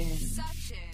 Suction.